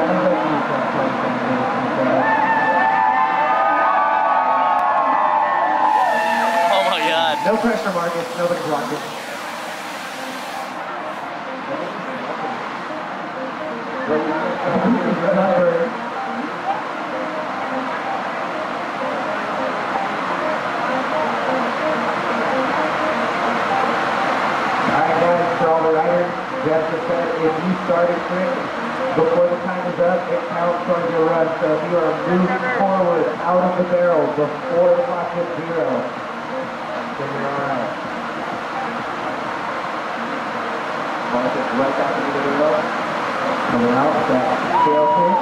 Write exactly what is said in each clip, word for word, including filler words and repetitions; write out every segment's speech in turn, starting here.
Oh my God. No pressure, Marcus. Nobody blocked it. Alright guys, for all the riders, Jessica said if you started quick, before the time is up, it counts on your run. So if you are moving forward out of the barrel before the clock hits zero, then you're all right. Mark it right back into the wheel. Coming out with that tail kick.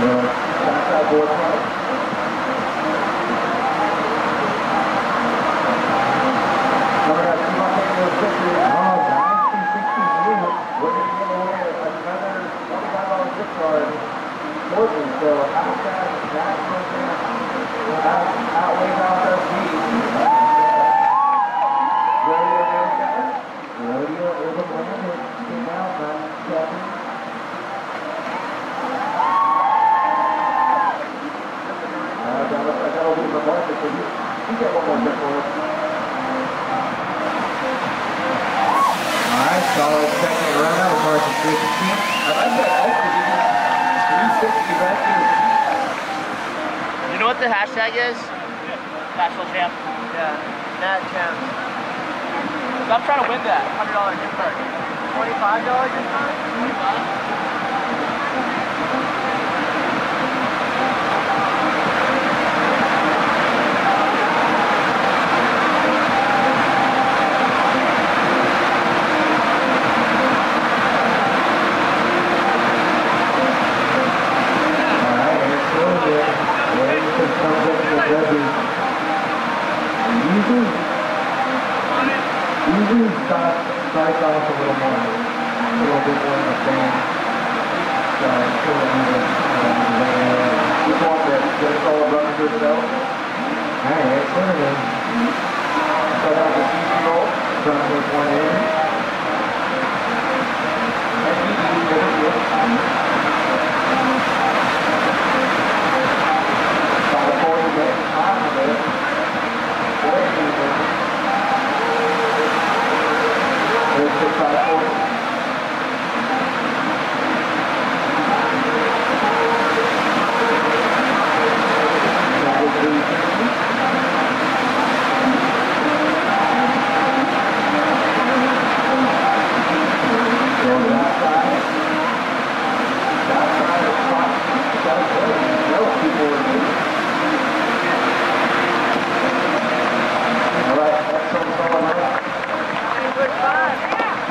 And backside board pass. So out of that, that person out, outweighs out their feet. Rodeo America. Rodeo Urban Women came out by seven. I got a little market for you. You get one more bit for us. Alright, solid second run out of March three sixteen. I like that. You know what the hashtag is? National champ. Yeah, Nat champ. Stop trying to win that. one hundred dollar gift card. twenty-five dollar gift card?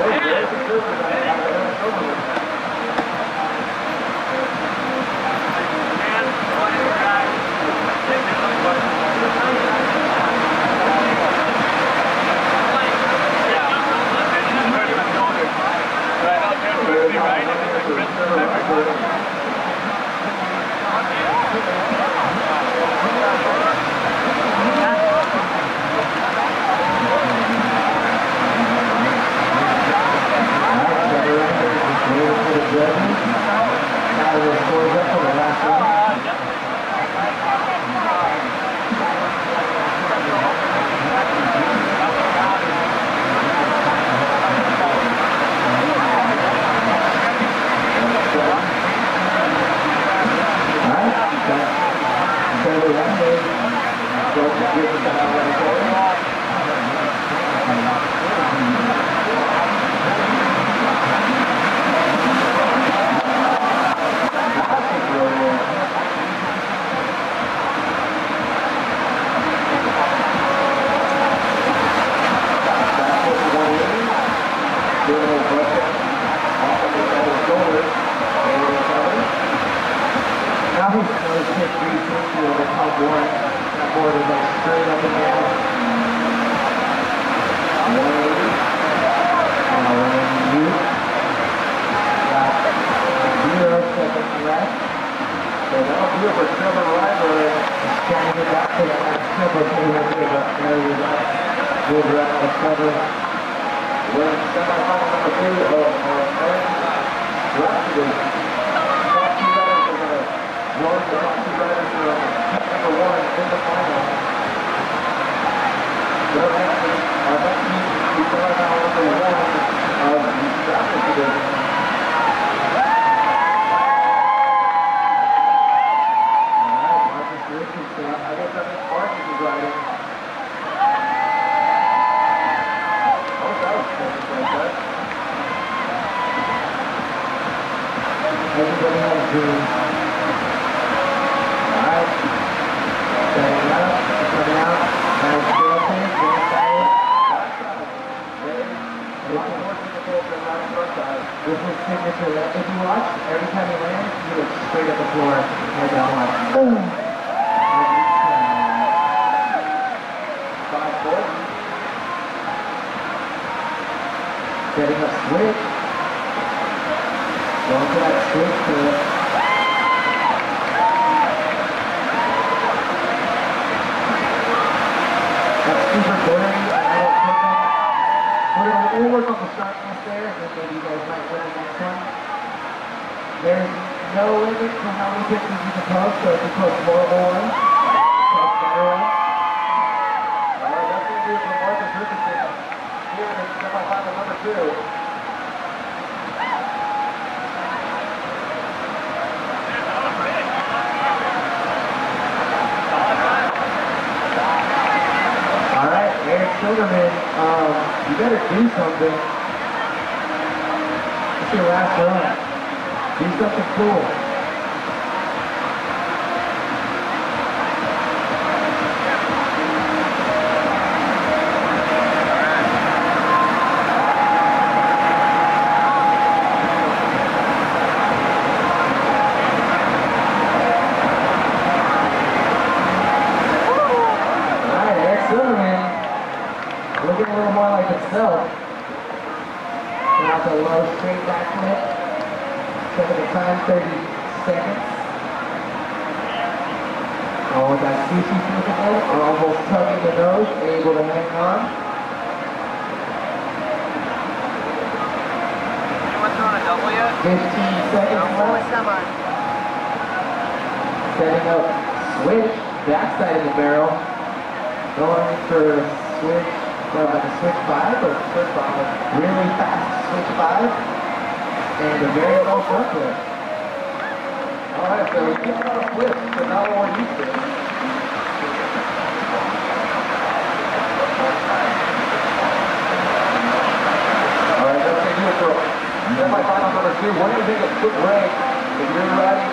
Yeah. Good wrap and cover. We're in semifinal number two of our friends. Roxy. Roxy Riders are going to join the Roxy Riders from number one in the final. Their matches are next week to semifinal number one of the Roxy Division. I guess that means Marcus is riding. Oh, that was perfect like that. Everybody has a dream. Alright. Coming out, coming out. Now it's broken, going side. A lot of more people than a lot of front side. This is signature. If you watch, every time he lands, he looks straight at the floor. And down like, boom! Getting a switch. Don't get that switch to it. That's super boring. I don't pick that. We're gonna, we'll work on the sharpness there, and maybe you guys might win the next one. There's no limit to how many pictures you can post, so if you post horrible ones, post better ones. Alright, that's gonna do it for Marcus Richardson. Here in semifinal number two. Alright, Eric Silverman, um, you better do something. It's your last run. Do something cool. Looking a little more like itself. And that's a low straight back flip. Second the time, thirty seconds. Oh, with that sushi sneaking in, or almost tugging the nose, able to hang on. Anyone's on a double yet? fifteen seconds left. Setting up switch, backside of the barrel. Going for switch. Well, like a switch five or a switch five, really fast switch five, and a very low front flip. Alright, so we get a lot of flips, but not all used to it. Alright, that's going to do it for semifinal number two. We're going to take a quick break if you're riding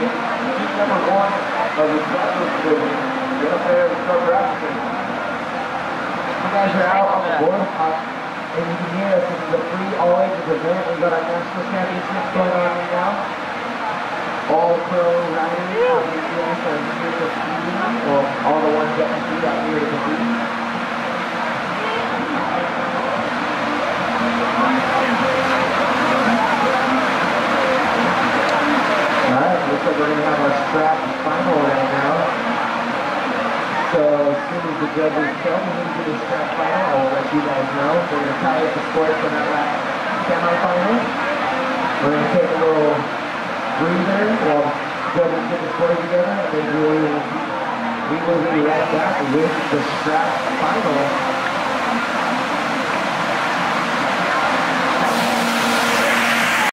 heat number one of the specialist division. Get up there and start practicing. You guys are out on the board, uh, and you can hear us. This is a free all-ages event. We've got our national championships going on right now. All pro riders on the U S are here to compete, or all the ones that compete out here to compete. Alright, looks like we're going to have our strap final right now. So as soon as the judges tell me into the strap final, I will let you guys know. We're going to tie up the score for that last semifinal. We're going to take a little breather while the judges get the score together, and then we will be right back with the strap final.